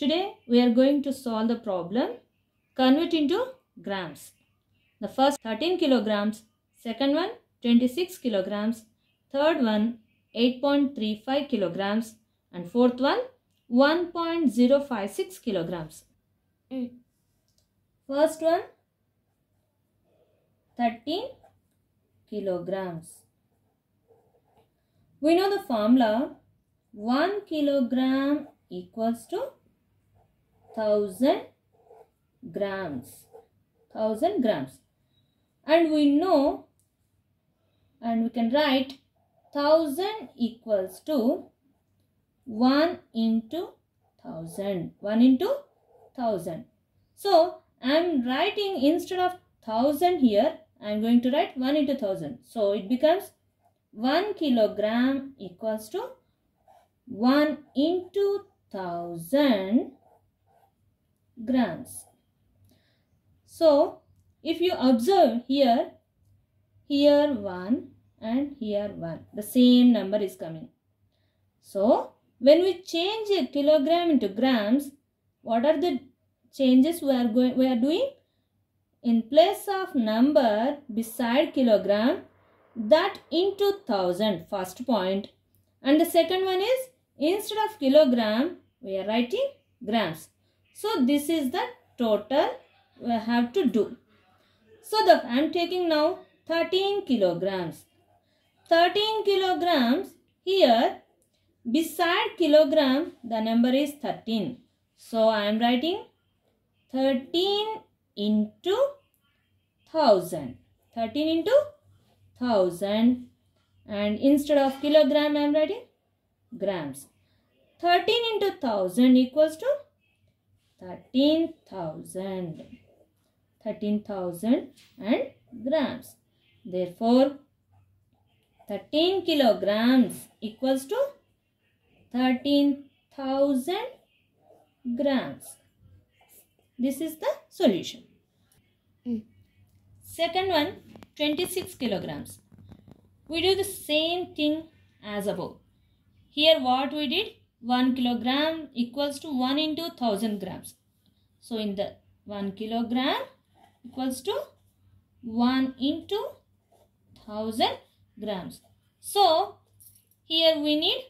Today we are going to solve the problem convert into grams. The first 13 kilograms, second one 26 kilograms, third one 8.35 kilograms and fourth one 1.056 kilograms. First one 13 kilograms. We know the formula 1 kilogram equals to 1000 grams. 1000 grams. And we know and we can write 1000 equals to 1 into 1000. 1 into 1000. So I am writing instead of 1000 here, I am going to write 1 into 1000. So it becomes 1 kilogram equals to 1 into 1000 grams. So if you observe here, here 1 and here 1, the same number is coming. So when we change a kilogram into grams, what are the changes we are doing? In place of number beside kilogram, that into 1000, first point. And the second one is instead of kilogram, we are writing grams. So this is the total we have to do. So I am taking now 13 kilograms. 13 kilograms here, beside kilogram, the number is 13. So I am writing 13 into 1000. 13 into 1000 and instead of kilogram I am writing grams. 13 into 1000 equals to 13,000. 13,000 and grams. Therefore 13 kilograms equals to 13,000 grams. This is the solution. Second one, 26 kilograms. We do the same thing as above. Here what we did, 1 kilogram equals to 1 into 1000 grams. So in the 1 kilogram equals to 1 into 1000 grams. So here we need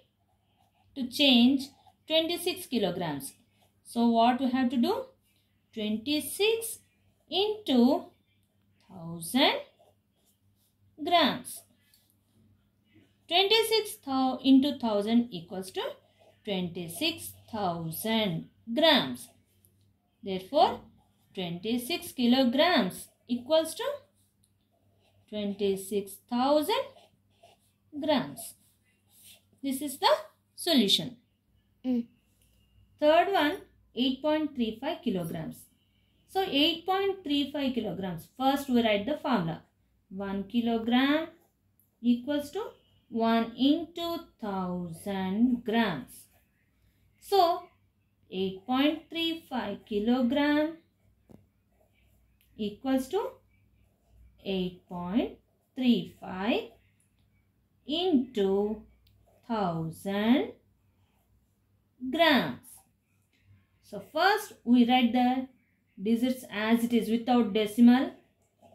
to change 26 kilograms. So what we have to do, 26 into 1000 grams. 26 into 1000 equals to 26,000 grams. Therefore 26 kilograms equals to 26,000 grams. This is the solution. Third one, 8.35 kilograms. So 8.35 kilograms, first we write the formula. 1 kilogram equals to 1 into 1000 grams. So 8.35 kilogram equals to 8.35 into 1000 grams. So first we write the digits as it is without decimal,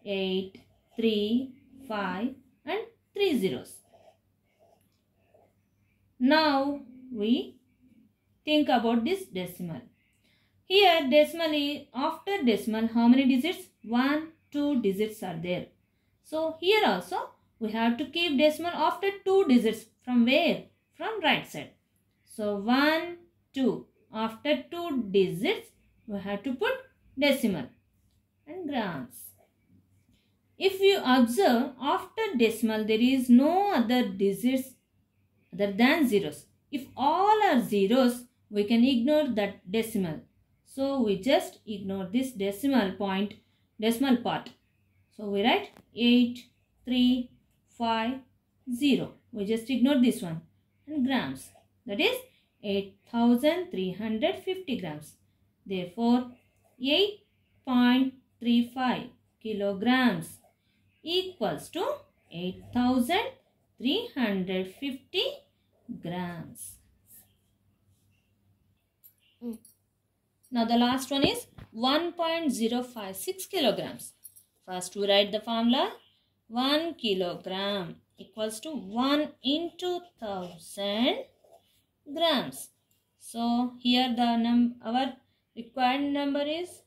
8, 3, 5 and 3 zeros. Now we think about this decimal. Here decimal is, after decimal how many digits? 1, 2 digits are there. So here also we have to keep decimal after 2 digits. From where? From right side. So 1, 2, after 2 digits we have to put decimal and grams. If you observe, after decimal there is no other digits other than zeros. If all are zeros, we can ignore that decimal. So we just ignore this decimal part. So we write 8, 3, 5, 0. We just ignore this one. And grams, that is 8,350 grams. Therefore 8.35 kilograms equals to 8,350 grams. Now the last one is 1.056 kilograms. First we write the formula. 1 kilogram equals to 1 into 1000 grams. So here the our required number is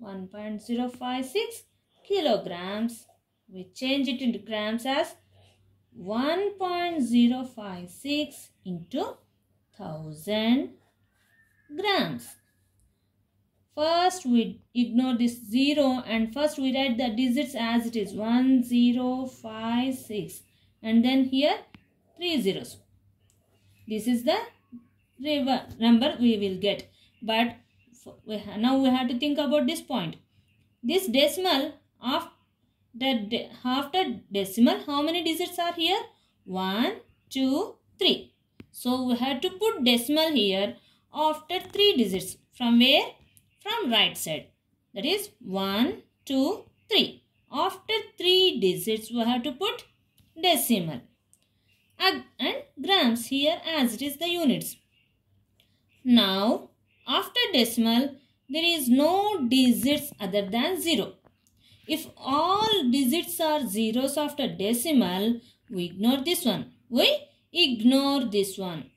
1.056 kilograms. We change it into grams as 1.056 into 1000 grams. First we ignore this zero and first we write the digits as it is 1056 and then here 3 zeros. This is the number we will get, but now we have to think about this point. This decimal, after decimal how many digits are here? 1, 2, 3. So we have to put decimal here after 3 digits. From where? From right side, that is 1, 2, 3. After 3 digits we have to put decimal. And grams here as it is the units. Now after decimal there is no digits other than 0. If all digits are zeros after decimal, we ignore this one.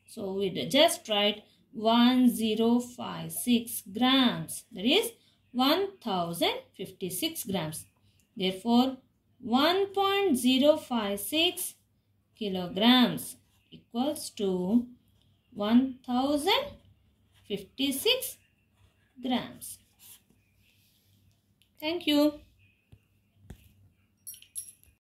So we just write 1056 grams, that is 1056 grams. Therefore 1.056 kilograms equals to 1056 grams. Thank you.